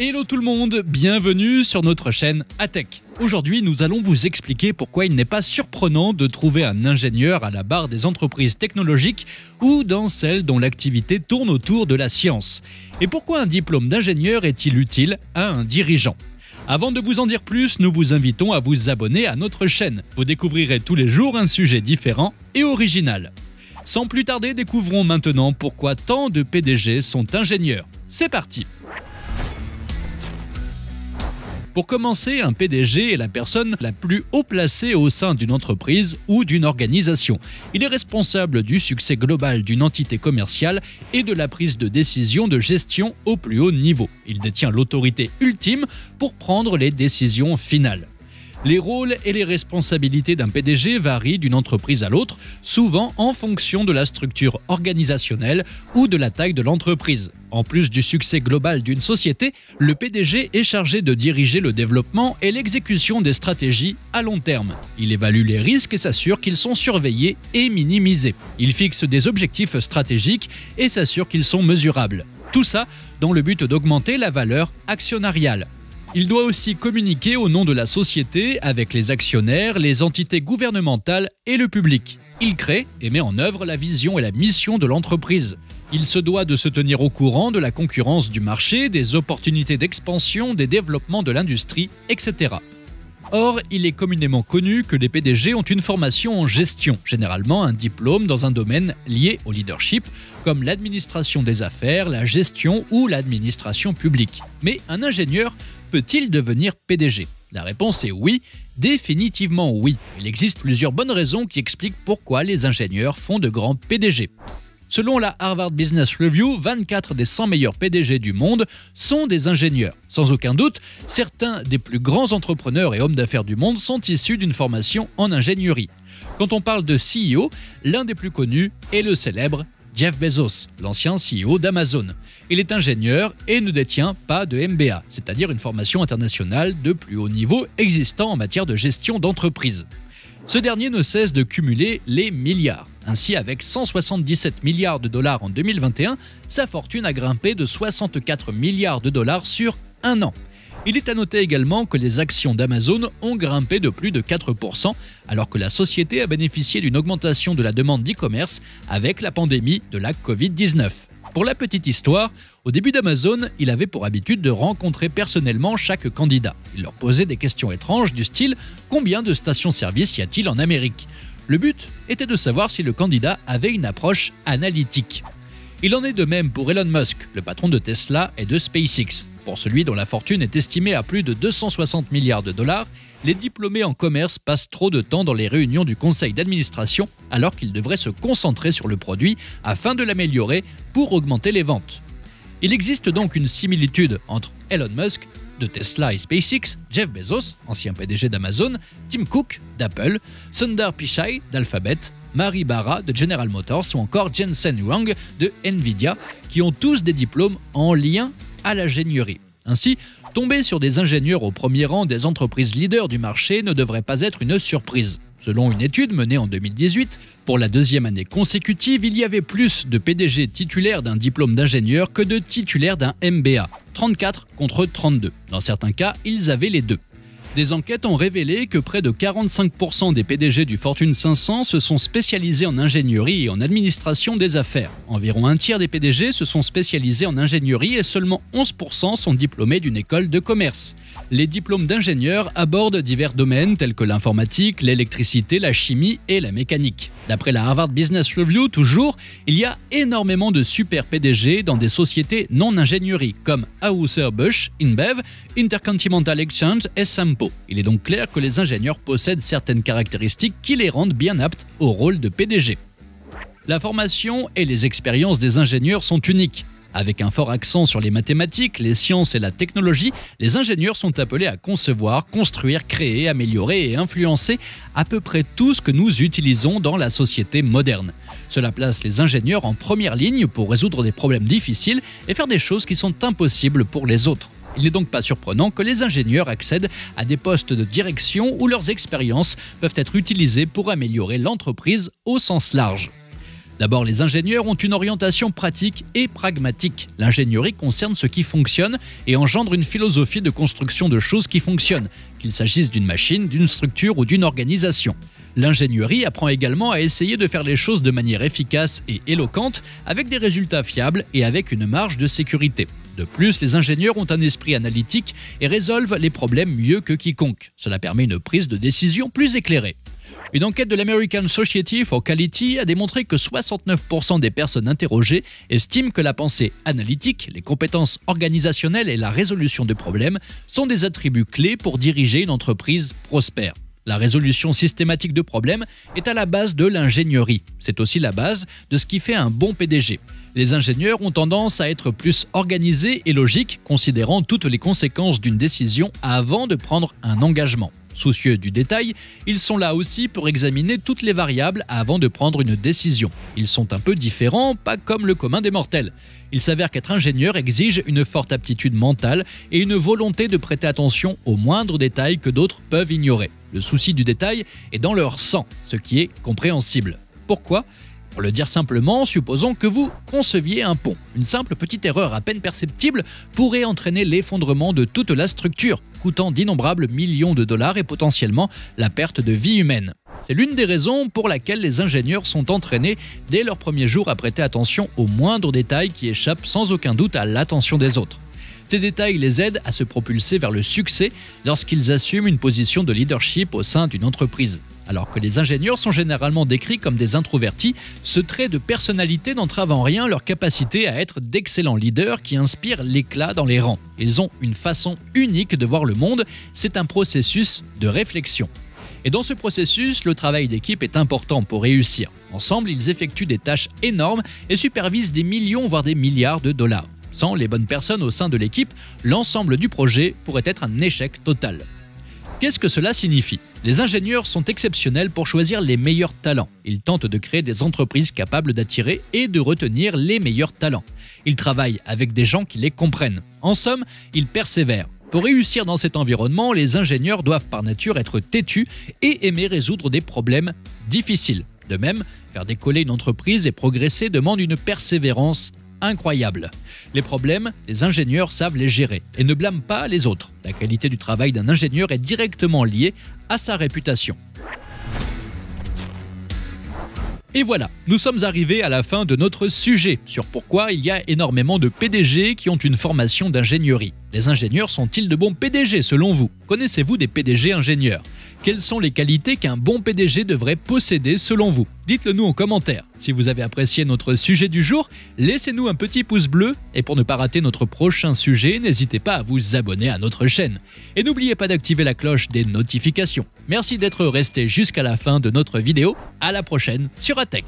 Hello tout le monde, bienvenue sur notre chaîne aTech. Aujourd'hui, nous allons vous expliquer pourquoi il n'est pas surprenant de trouver un ingénieur à la barre des entreprises technologiques ou dans celles dont l'activité tourne autour de la science. Et pourquoi un diplôme d'ingénieur est-il utile à un dirigeant ? Avant de vous en dire plus, nous vous invitons à vous abonner à notre chaîne. Vous découvrirez tous les jours un sujet différent et original. Sans plus tarder, découvrons maintenant pourquoi tant de PDG sont ingénieurs. C'est parti! Pour commencer, un PDG est la personne la plus haut placée au sein d'une entreprise ou d'une organisation. Il est responsable du succès global d'une entité commerciale et de la prise de décision de gestion au plus haut niveau. Il détient l'autorité ultime pour prendre les décisions finales. Les rôles et les responsabilités d'un PDG varient d'une entreprise à l'autre, souvent en fonction de la structure organisationnelle ou de la taille de l'entreprise. En plus du succès global d'une société, le PDG est chargé de diriger le développement et l'exécution des stratégies à long terme. Il évalue les risques et s'assure qu'ils sont surveillés et minimisés. Il fixe des objectifs stratégiques et s'assure qu'ils sont mesurables. Tout ça dans le but d'augmenter la valeur actionnariale. Il doit aussi communiquer au nom de la société avec les actionnaires, les entités gouvernementales et le public. Il crée et met en œuvre la vision et la mission de l'entreprise. Il se doit de se tenir au courant de la concurrence du marché, des opportunités d'expansion, des développements de l'industrie, etc. Or, il est communément connu que les PDG ont une formation en gestion, généralement un diplôme dans un domaine lié au leadership, comme l'administration des affaires, la gestion ou l'administration publique. Mais un ingénieur peut-il devenir PDG? La réponse est oui, définitivement oui. Il existe plusieurs bonnes raisons qui expliquent pourquoi les ingénieurs font de grands PDG. Selon la Harvard Business Review, 24 des 100 meilleurs PDG du monde sont des ingénieurs. Sans aucun doute, certains des plus grands entrepreneurs et hommes d'affaires du monde sont issus d'une formation en ingénierie. Quand on parle de CEO, l'un des plus connus est le célèbre Jeff Bezos, l'ancien CEO d'Amazon. Il est ingénieur et ne détient pas de MBA, c'est-à-dire une formation internationale de plus haut niveau existant en matière de gestion d'entreprise. Ce dernier ne cesse de cumuler les milliards. Ainsi, avec 177 milliards de dollars en 2021, sa fortune a grimpé de 64 milliards de dollars sur un an. Il est à noter également que les actions d'Amazon ont grimpé de plus de 4%, alors que la société a bénéficié d'une augmentation de la demande d'e-commerce avec la pandémie de la Covid-19. Pour la petite histoire, au début d'Amazon, il avait pour habitude de rencontrer personnellement chaque candidat. Il leur posait des questions étranges du style « Combien de stations-service y a-t-il en Amérique ?» Le but était de savoir si le candidat avait une approche analytique. Il en est de même pour Elon Musk, le patron de Tesla et de SpaceX. Pour celui dont la fortune est estimée à plus de 260 milliards de dollars, les diplômés en commerce passent trop de temps dans les réunions du conseil d'administration alors qu'ils devraient se concentrer sur le produit afin de l'améliorer pour augmenter les ventes. Il existe donc une similitude entre Elon Musk de Tesla et SpaceX, Jeff Bezos, ancien PDG d'Amazon, Tim Cook d'Apple, Sundar Pichai d'Alphabet, Marie Barra de General Motors ou encore Jensen Huang de Nvidia, qui ont tous des diplômes en lien à l'ingénierie. Ainsi, tomber sur des ingénieurs au premier rang des entreprises leaders du marché ne devrait pas être une surprise. Selon une étude menée en 2018, pour la deuxième année consécutive, il y avait plus de PDG titulaires d'un diplôme d'ingénieur que de titulaires d'un MBA, 34 contre 32. Dans certains cas, ils avaient les deux. Des enquêtes ont révélé que près de 45% des PDG du Fortune 500 se sont spécialisés en ingénierie et en administration des affaires. Environ un tiers des PDG se sont spécialisés en ingénierie et seulement 11% sont diplômés d'une école de commerce. Les diplômes d'ingénieurs abordent divers domaines tels que l'informatique, l'électricité, la chimie et la mécanique. D'après la Harvard Business Review, toujours, il y a énormément de super PDG dans des sociétés non ingénierie comme Anheuser-Busch InBev, Intercontinental Exchange et Sampo. Il est donc clair que les ingénieurs possèdent certaines caractéristiques qui les rendent bien aptes au rôle de PDG. La formation et les expériences des ingénieurs sont uniques. Avec un fort accent sur les mathématiques, les sciences et la technologie, les ingénieurs sont appelés à concevoir, construire, créer, améliorer et influencer à peu près tout ce que nous utilisons dans la société moderne. Cela place les ingénieurs en première ligne pour résoudre des problèmes difficiles et faire des choses qui sont impossibles pour les autres. Il n'est donc pas surprenant que les ingénieurs accèdent à des postes de direction où leurs expériences peuvent être utilisées pour améliorer l'entreprise au sens large. D'abord, les ingénieurs ont une orientation pratique et pragmatique. L'ingénierie concerne ce qui fonctionne et engendre une philosophie de construction de choses qui fonctionnent, qu'il s'agisse d'une machine, d'une structure ou d'une organisation. L'ingénierie apprend également à essayer de faire les choses de manière efficace et éloquente, avec des résultats fiables et avec une marge de sécurité. De plus, les ingénieurs ont un esprit analytique et résolvent les problèmes mieux que quiconque. Cela permet une prise de décision plus éclairée. Une enquête de l'American Society for Quality a démontré que 69% des personnes interrogées estiment que la pensée analytique, les compétences organisationnelles et la résolution de problèmes sont des attributs clés pour diriger une entreprise prospère. La résolution systématique de problèmes est à la base de l'ingénierie. C'est aussi la base de ce qui fait un bon PDG. Les ingénieurs ont tendance à être plus organisés et logiques, considérant toutes les conséquences d'une décision avant de prendre un engagement. Soucieux du détail, ils sont là aussi pour examiner toutes les variables avant de prendre une décision. Ils sont un peu différents, pas comme le commun des mortels. Il s'avère qu'être ingénieur exige une forte aptitude mentale et une volonté de prêter attention aux moindres détails que d'autres peuvent ignorer. Le souci du détail est dans leur sang, ce qui est compréhensible. Pourquoi ? Pour le dire simplement, supposons que vous conceviez un pont. Une simple petite erreur à peine perceptible pourrait entraîner l'effondrement de toute la structure, coûtant d'innombrables millions de dollars et potentiellement la perte de vie humaine. C'est l'une des raisons pour laquelle les ingénieurs sont entraînés dès leur premier jour à prêter attention aux moindres détails qui échappent sans aucun doute à l'attention des autres. Ces détails les aident à se propulser vers le succès lorsqu'ils assument une position de leadership au sein d'une entreprise. Alors que les ingénieurs sont généralement décrits comme des introvertis, ce trait de personnalité n'entrave en rien leur capacité à être d'excellents leaders qui inspirent l'éclat dans les rangs. Ils ont une façon unique de voir le monde, c'est un processus de réflexion. Et dans ce processus, le travail d'équipe est important pour réussir. Ensemble, ils effectuent des tâches énormes et supervisent des millions voire des milliards de dollars. Sans les bonnes personnes au sein de l'équipe, l'ensemble du projet pourrait être un échec total. Qu'est-ce que cela signifie ? Les ingénieurs sont exceptionnels pour choisir les meilleurs talents. Ils tentent de créer des entreprises capables d'attirer et de retenir les meilleurs talents. Ils travaillent avec des gens qui les comprennent. En somme, ils persévèrent. Pour réussir dans cet environnement, les ingénieurs doivent par nature être têtus et aimer résoudre des problèmes difficiles. De même, faire décoller une entreprise et progresser demande une persévérance incroyable. Les problèmes, les ingénieurs savent les gérer et ne blâment pas les autres. La qualité du travail d'un ingénieur est directement liée à sa réputation. Et voilà, nous sommes arrivés à la fin de notre sujet sur pourquoi il y a énormément de PDG qui ont une formation d'ingénierie. Les ingénieurs sont-ils de bons PDG selon vous? Connaissez-vous des PDG ingénieurs? Quelles sont les qualités qu'un bon PDG devrait posséder selon vous? Dites-le nous en commentaire. Si vous avez apprécié notre sujet du jour, laissez-nous un petit pouce bleu et pour ne pas rater notre prochain sujet, n'hésitez pas à vous abonner à notre chaîne. Et n'oubliez pas d'activer la cloche des notifications. Merci d'être resté jusqu'à la fin de notre vidéo. À la prochaine sur aTech.